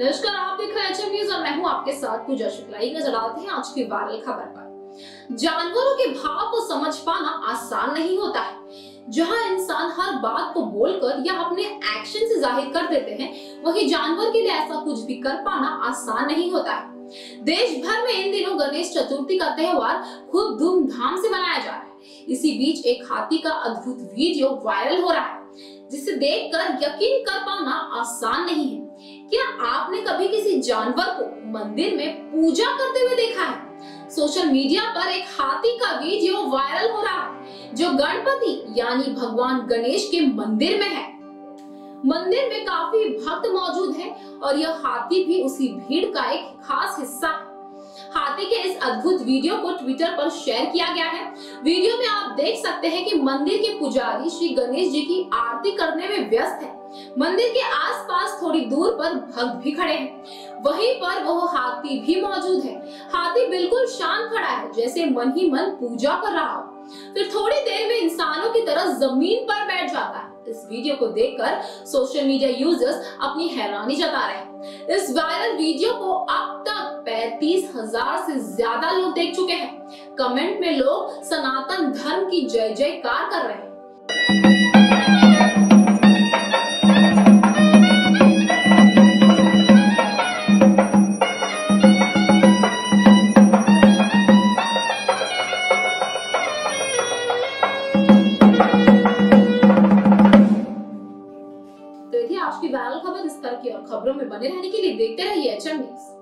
नमस्कार, आप देख रहे हैं HM News और मैं हूं आपके साथ पूजा शुक्ला। एक नजर डालते हैं आज की वायरल खबर पर। जानवरों के भाव को समझ पाना आसान नहीं होता है। जहां इंसान हर बात को बोलकर या अपने एक्शन से जाहिर कर देते हैं, वहीं जानवर के लिए ऐसा कुछ भी कर पाना आसान नहीं होता है। देश भर में इन दिनों गणेश चतुर्थी का त्योहार खूब धूमधाम से मनाया जा रहा है। इसी बीच एक हाथी का अद्भुत वीडियो वायरल हो रहा है, जिसे देखकर यकीन कर पाना आसान नहीं है। क्या आपने कभी किसी जानवर को मंदिर में पूजा करते हुए देखा है? सोशल मीडिया पर एक हाथी का वीडियो वायरल हो रहा है, जो गणपति यानी भगवान गणेश के मंदिर में है। मंदिर में काफी भक्त मौजूद हैं और यह हाथी भी उसी भीड़ का एक खास हिस्सा है। हाथी के इस अद्भुत वीडियो को ट्विटर पर शेयर किया गया है। वीडियो में आप देख सकते हैं कि मंदिर के पुजारी श्री गणेश जी की आरती करने में व्यस्त है। मंदिर के आसपास थोड़ी दूर पर भक्त भी खड़े हैं। वहीं पर वो हाथी भी मौजूद है। हाथी बिल्कुल शांत खड़ा है, जैसे मन ही मन पूजा कर रहा हो। फिर थोड़ी देर में इंसानों की तरह जमीन पर बैठ जाता है। इस वीडियो को देखकर सोशल मीडिया यूजर्स अपनी हैरानी जता रहे हैं। इस वायरल वीडियो को अब तक 35,000 से ज्यादा लोग देख चुके हैं। कमेंट में लोग सनातन धर्म की जय जयकार कर रहे हैं। आज की वायरल खबर। इस तरह की और खबरों में बने रहने के लिए देखते रहिए HM News।